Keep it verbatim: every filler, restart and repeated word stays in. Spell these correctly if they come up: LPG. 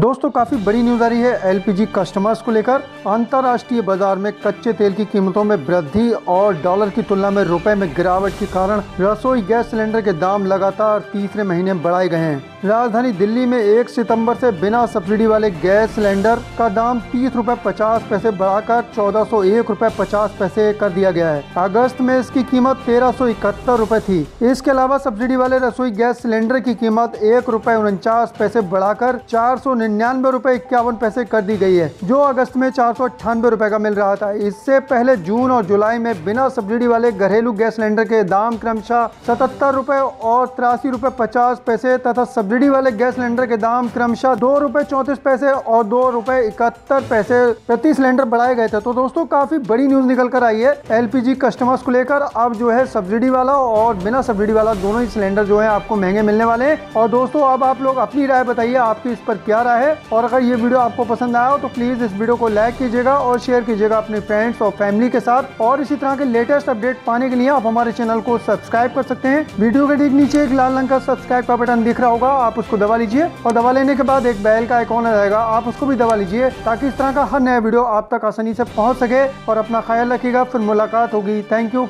दोस्तों काफ़ी बड़ी न्यूज़ आ रही है एलपीजी कस्टमर्स को लेकर। अंतर्राष्ट्रीय बाजार में कच्चे तेल की कीमतों में वृद्धि और डॉलर की तुलना में रुपए में गिरावट के कारण रसोई गैस सिलेंडर के दाम लगातार तीसरे महीने बढ़ाए गए हैं। राजधानी दिल्ली में एक सितंबर से बिना सब्सिडी वाले गैस सिलेंडर का दाम तीस रुपए पचास पैसे बढ़ाकर चौदह सौ एक रुपए पचास पैसे कर दिया गया है। अगस्त में इसकी कीमत तेरह सौ इकहत्तर रुपए थी। इसके अलावा सब्सिडी वाले रसोई गैस सिलेंडर की कीमत एक रुपए उनचास पैसे बढ़ाकर चार सौ निन्यानवे रुपए इक्यावन पैसे कर दी गई है, जो अगस्त में चार सौ अट्ठानवे रुपए का मिल रहा था। इससे पहले जून और जुलाई में बिना सब्सिडी वाले घरेलू गैस सिलेंडर के दाम क्रमशः सतहत्तर रुपए और तिरासी रुपए पचास पैसे तथा सब्सिडी वाले गैस सिलेंडर के दाम क्रमशः दो रुपए चौंतीस पैसे और दो रुपए इकहत्तर पैसे प्रति सिलेंडर बढ़ाए गए थे। तो दोस्तों काफी बड़ी न्यूज निकल कर आई है एलपीजी कस्टमर्स को लेकर। अब जो है सब्सिडी वाला और बिना सब्सिडी वाला दोनों ही सिलेंडर जो है आपको महंगे मिलने वाले हैं। और दोस्तों अब आप लोग अपनी राय बताइए, आपकी इस पर क्या राय है। और अगर ये वीडियो आपको पसंद आया हो तो प्लीज इस वीडियो को लाइक कीजिएगा और शेयर कीजिएगा अपने फ्रेंड्स और फैमिली के साथ। और इसी तरह के लेटेस्ट अपडेट पाने के लिए आप हमारे चैनल को सब्सक्राइब कर सकते हैं। वीडियो के ठीक नीचे एक लाल रंग का सब्सक्राइब का बटन दिख रहा होगा, आप उसको दबा लीजिए। और दबा लेने के बाद एक बेल का आइकॉन आ जाएगा, आप उसको भी दबा लीजिए ताकि इस तरह का हर नया वीडियो आप तक आसानी से पहुंच सके। और अपना ख्याल रखिएगा, फिर मुलाकात होगी। Thank you.